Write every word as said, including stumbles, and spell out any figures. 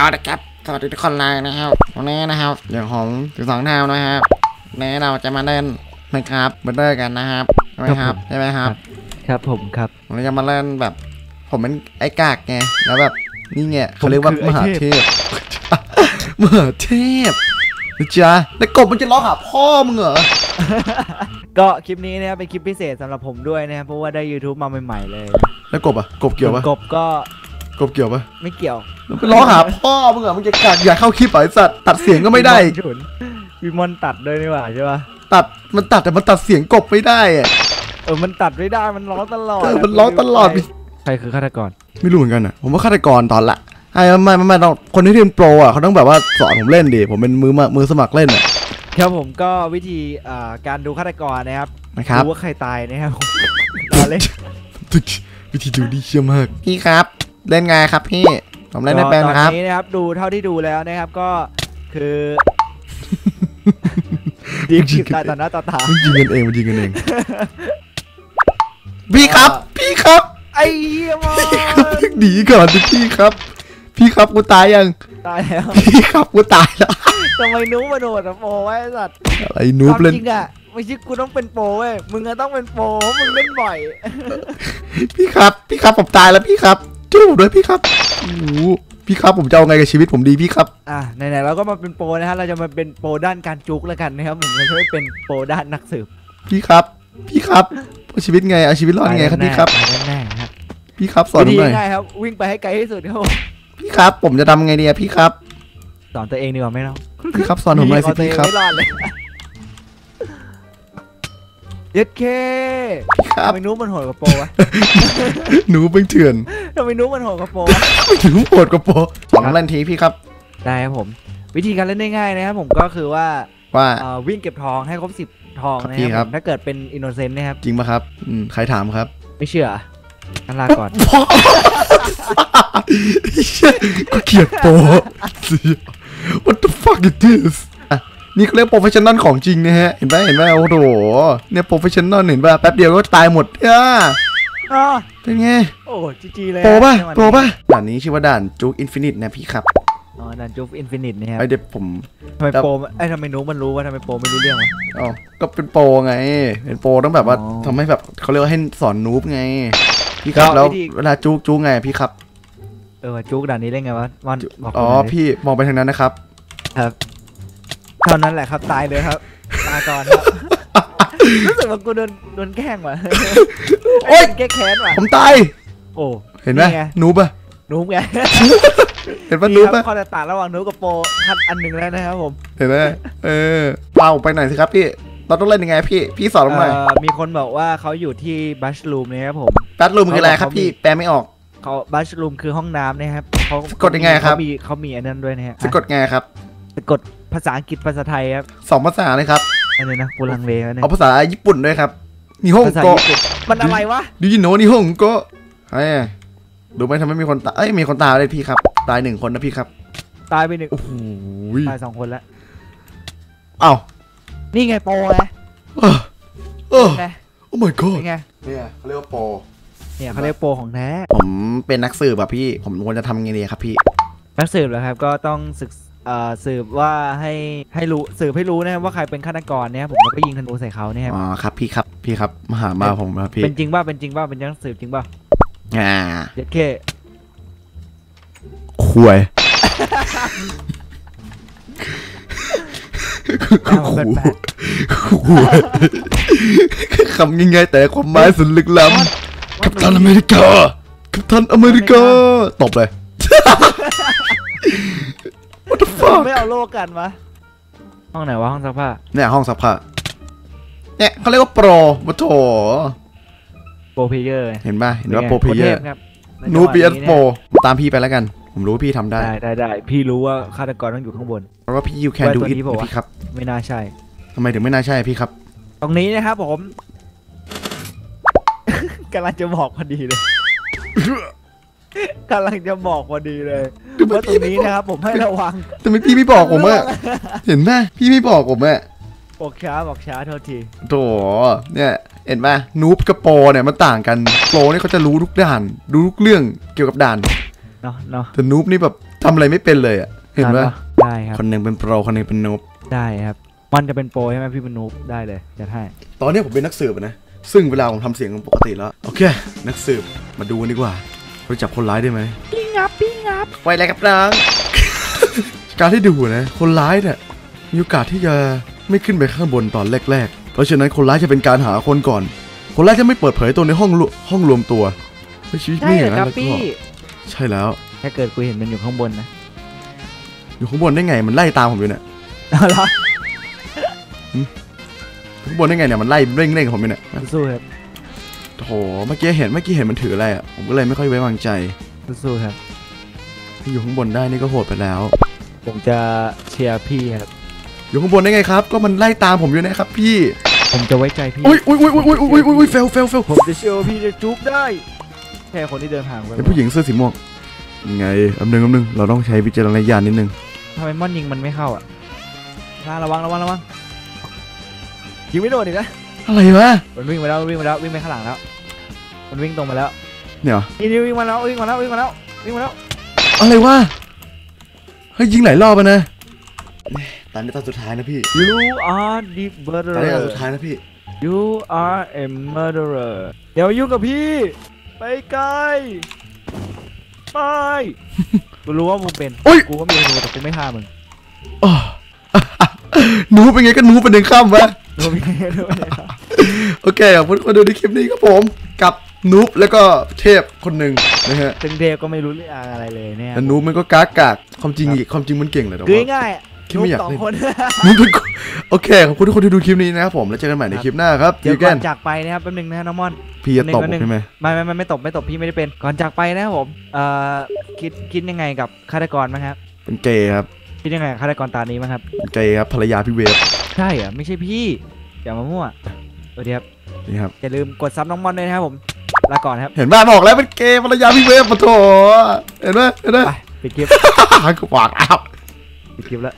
เอาละครับสวัสดีทุกคนเลยนะครับวันนี้นะครับเรื่องของสิบสองเท้านะครับวันนี้เราจะมาเล่นนะครับเบอร์เดอร์กันนะครับใช่ไหมครับใช่ไหมครับครับผมครับเราจะมาเล่นแบบผมเป็นไอ้กากไงแล้วแบบนี่ไงเขาเรียกว่ามหาเทพมหาเทพจ้าแล้วกบมันจะร้องหาพ่อมึงเหรอก็คลิปนี้นะครับเป็นคลิปพิเศษสำหรับผมด้วยนะครับเพราะว่าได้ YouTube มาใหม่ๆเลยแล้วกบอ่ะกบเกี่ยวปะกบก็กบเกี่ยวปะไม่เกี่ยวมันร้องหาพ่อมึงเหรอมึงจะกากอยากเข้าคลิปไอ้สัตว์ตัดเสียงก็ไม่ได้วิมอนตัดด้วยนี่หว่าใช่ปะตัดมันตัดแต่มันตัดเสียงกบไม่ได้อะเออมันตัดไม่ได้มันร้องตลอดมันร้องตลอดใครคือฆาตกรไม่รู้เหมือนกันอ่ะผมว่าฆาตกรตอนละไอ้ไม่ไม่ไม่เราคนที่เรียนโปรอ่ะเขาต้องแบบว่าสอนผมเล่นดิผมเป็นมือมือสมัครเล่นอ่ะครับผมก็วิธีการดูฆาตกรนะครับดูว่าใครตายนะครับตอนเล่นวิธีดูดีเชี่ยมากพี่ครับเล่นไงครับพี่ผมเล่นได้เป็นครับตอนนี้นะครับดูเท่าที่ดูแล้วนะครับก็คือยิงตาต่อหน้าต่อตายิงกันเองมันยิงกันเองพี่ครับพี่ครับไอ้เหี้ยมาดีก่อนพี่ครับพี่ครับกูตายยังตายแล้วพี่ครับกูตายแล้วทำไมนุ๊บมาโดดโปไว้สัตว์ไอ้นุ๊บเล่นจริงอะไม่ใช่กูต้องเป็นโปเว้ยมึงก็ต้องเป็นโปมึงเล่นบ่อยพี่ครับพี่ครับผมตายแล้วพี่ครับช่วยผมด้วยพี่ครับโอ้พี่ครับผมจะเอาไงกับชีวิตผมดีพี่ครับอ่ะไหนๆเราก็มาเป็นโปนะฮะเราจะมาเป็นโปด้านการจุกแล้วกันนะครับผมจะไม่เป็นโปด้านนักสืบพี่ครับพี่ครับชีวิตไงเอาชีวิตรอดไงครับพี่ครับพี่ครับสอนผมหน่อยครับวิ่งไปให้ไกลที่สุดครับพี่ครับผมจะทำไงดีอะพี่ครับสอนตัวเองดีกว่าไหมเนาะพี่ครับสอนผมหน่อยสิพี่ครับเย็ดเคพี่ครับทำไมนู้มันโหดกระโปวะหนูเป็นเถื่อนทำไมนู้มันโหดกระโปวะหนูโหดกระโปวะสองลันทีพี่ครับได้ครับผมวิธีการเล่นง่ายๆนะครับผมก็คือว่าว่าวิ่งเก็บทองให้ครบสิบทองนะครับถ้าเกิดเป็นอินโนเซนต์นะครับจริงป่ะครับใครถามครับไม่เชื่อนั่นลาก่อนกูเกลียดโป What the fuck is this นี่เขาเรียกโปรเฟชชั่นนอลของจริงนะฮะเห็นไหมเห็นไหมโอ้โหเนี่ยโปรเฟชชั่นนอลเห็นป่ะแป๊บเดียวก็ตายหมดอ่ะเป็นไงโอ้จีจีเลยโปรป่ะโปรป่ะด่านนี้ชื่อว่าด่านจุกอินฟินิตนะพี่ครับอ๋อด่านจุกอินฟินิตนะครับไอเด็กผมทำไมโปรไอทำไมนุ๊กมันรู้ว่าทำไมโปรไม่รู้เรื่องอ๋อก็เป็นโปรไงเป็นโปรต้องแบบว่าทำให้แบบเขาเรียกว่าให้สอนนุ๊กไงพี่ครับแล้วเวลาจุกจุกไงพี่ครับเออจุกด่านนี้เล่นไงวะมันบอกอ๋อพี่มองไปทางนั้นนะครับครับเท่านั้นแหละครับตายเลยครับตายก่อนครับรู้สึกว่ากูโดนโดนแกล้งว่ะโอ๊ยแก้แค้นว่ะผมตายโอ้เห็นไหมนูบะนูบไงเห็นว่านูบะข้อแตกต่างระหว่างนูบกับโปคัดอันหนึ่งแล้วนะครับผมเห็นไหมเออเป่าไปหน่อยสิครับพี่เราต้องเล่นยังไงพี่พี่สอนเราหน่อยมีคนบอกว่าเขาอยู่ที่บัชรูมนะครับผมบัชรูมคืออะไรครับพี่แปลไม่ออกเขาบัชรูมคือห้องน้ำนะครับเขากดยังไงครับมีเขามีอันนั้นด้วยนะฮะจะกดไงครับจะกดภาษาอังกฤษภาษาไทยครับสองภาษาเลยครับอันนี้นะกูลังเลอันนี้เอาภาษาญี่ปุ่นด้วยครับนิฮงโกมันอะไรวะดูยินโนนิฮงโกไอ้ดูไหมทำไมมีคนตายเอ้ยมีคนตายเลยพี่ครับตายหนึ่งคนนะพี่ครับตายไปหนึ่งโอ้โหตายสองคนแล้วเอ้านี่ไงโปรไงโอ้ไม่ก็ไงเนี่ยเขาเรียกว่าโปรเนี่ยเขาเรียกโปรของแท้ผมเป็นนักสืบแบบพี่ผมควรจะทำไงดีครับพี่นักสืบเหรอครับก็ต้องศึกสืบว่าให้ให้รู้สืบให้รู้นะว่าใครเป็นฆาตกรเนี่ยผมก็ยิงธนูใส่เขาเนี่ยอ๋อครับพี่ครับพี่ครับมาหามาผมนะพี่เป็นจริงป่ะเป็นจริงป่ะเป็นนักสืบจริงป่ะอ่าเด็ดแค่ควยคำง่ายๆแต่ความหมายสุดลึกล้ำกัปตันอเมริกากัปตันอเมริกาตบเลย What the fuck ไม่เอาโลกกันวะห้องไหนวะห้องซักผ้าเนี่ยห้องซักผ้าเนี่ยเขาเรียกว่าโปรมาโถโปรเพเยอร์เห็นป่ะเห็นว่าโปรเพเยอร์นูเปียสโปรตามพี่ไปแล้วกันผมรู้พี่ทำได้ได้ได้พี่รู้ว่าฆาตกรต้องอยู่ข้างบนเพราะว่าพี่ยูแคนดูอิทพี่ครับไม่น่าใช่ทำไมถึงไม่น่าใช่พี่ครับตรงนี้นะครับผมกำลังจะบอกพอดีเลยกำลังจะบอกพอดีเลยว่าตรงนี้นะครับผมให้ระวังแต่ไม่พี่ไม่บอกผมอะเห็นไหมพี่ไม่บอกผมอะบอกช้าบอกช้าเท่าทีโถเนี่ยเห็นไหมนูบกับโปเนี่ยมันต่างกันโปนี่เขาจะรู้ทุกด่านรู้ทุกเรื่องเกี่ยวกับด่านเนาะแต่นูบนี่แบบ ทำอะไรไม่เป็นเลยอ่ะเห็นป่ะได้ครับคนหนึ่งเป็นโปรคนหนึ่งเป็นนูบได้ครับมันจะเป็นโปรใช่ไหมพี่เป็นนูบได้เลยจะให้ตอนนี้ผมเป็นนักสืบนะซึ่งเวลาผมทำเสียงปกติแล้วโอเคนักสืบมาดูดีกว่าเราจับคนร้ายได้ไหมปิ้งงับปิ้งงับไวอะไรกับน้อง การที่ดูนะคนร้ายเนี่ยมีโอกาสที่จะไม่ขึ้นไปข้างบนตอนแรกๆเพราะฉะนั้นคนร้ายจะเป็นการหาคนก่อนคนร้ายจะไม่เปิดเผยตัวในห้องห้องรวมตัวไม่ชีวิตไม่อย่างนั้นพี่ใช่แล้วถ้าเกิดกูเห็นมันอยู่ข้างบนนะอยู่ข้างบนได้ไงมันไล่ตามผมอยู่เนี่ยข้างบนได้ไงเนี่ยมันไล่เร่งเร่งผมอยู่เนี่ยสู้ครับโหเมื่อกี้เห็นเมื่อกี้เห็นมันถืออะไรอ่ะผมก็เลยไม่ค่อยไว้วางใจสู้ครับที่อยู่ข้างบนได้นี่ก็โหดไปแล้วผมจะเชียร์พี่ครับอยู่ข้างบนได้ไงครับก็มันไล่ตามผมอยู่นะครับพี่ผมจะไว้ใจพี่อุ้ยอุ้ยอุ้ยอุ้ยอุ้ยอุ้ยเฟลเฟลเฟลผมจะเชียร์พี่จะจุ๊บได้แค่คนที่เดินห่างไปเป็นผู้หญิงเสื้อสีม่วงไงอันหนึ่งอันหนึ่งเราต้องใช้วิจารณญาณนิดนึงทำไมม่อนยิงมันไม่เข้าอ่ะระวังระวังระวังยิงไม่โดนอีกนะอะไรวะมันวิ่งไปแล้ววิ่งไปแล้ววิ่งไปข้างหลังแล้วมันวิ่งตรงไปแล้วเนี่ยนี่วิ่งมาแล้ววิ่งมาแล้ววิ่งมาแล้ววิ่งมาแล้วอะไรวะเฮ้ยยิงหลายรอบไปนะตอนนี้ตอนสุดท้ายนะพี่ You are the murderer ตอนนี้ตอนสุดท้ายนะพี่ You are a murderer เดี๋ยวยุ่งกับพี่ไปไกลไปกูรู้ว่ามึงเป็นกูก็มีรู้แต่กูไม่ฆ่ามึงหนูเป็นไงก็หนูเป็นเด็กข้ามวะโอเคขอบคุณมาดูในคลิปนี้ครับผมกับนูบแล้วก็เทพคนหนึ่งนะฮะเทพก็ไม่รู้เรื่องอะไรเลยเนี่ยนูบมันก็กากากความจริงอีกความจริงมันเก่งเลยแต่ว่าง่ายๆนูบสองคนโอเคขอบคุณทุกคนที่ดูคลิปนี้นะครับผมแล้วเจอกันใหม่ในคลิปหน้าครับเดี๋ยวก่อนจากไปนะครับแป๊บนึงนะน้องม่อนพี่จะตบใช่ไหมไม่ไม่ไม่ตบไม่ตบพี่ไม่ได้เป็นก่อนจากไปนะครับผมเอ่อคิดคิดยังไงกับฆาตกรมั้งครับเป็นเกย์ครับคิดยังไงฆาตกรตานี้มั้งครับเกย์ครับภรรยาพี่เวฟใช่เหรอไม่ใช่พี่อย่ามามั่วสวัสดีครับนี่ครับอย่าลืมกดซับน้องม่อนด้วยนะครับผมลาก่อนครับเห็นบ้าบอกแล้วเป็นเกย์ภรรยาพี่เวฟปะโถเห็นไหมเห็นไหมไปปิดคลิป ขวากอ้าวปิดคลิปแล้ว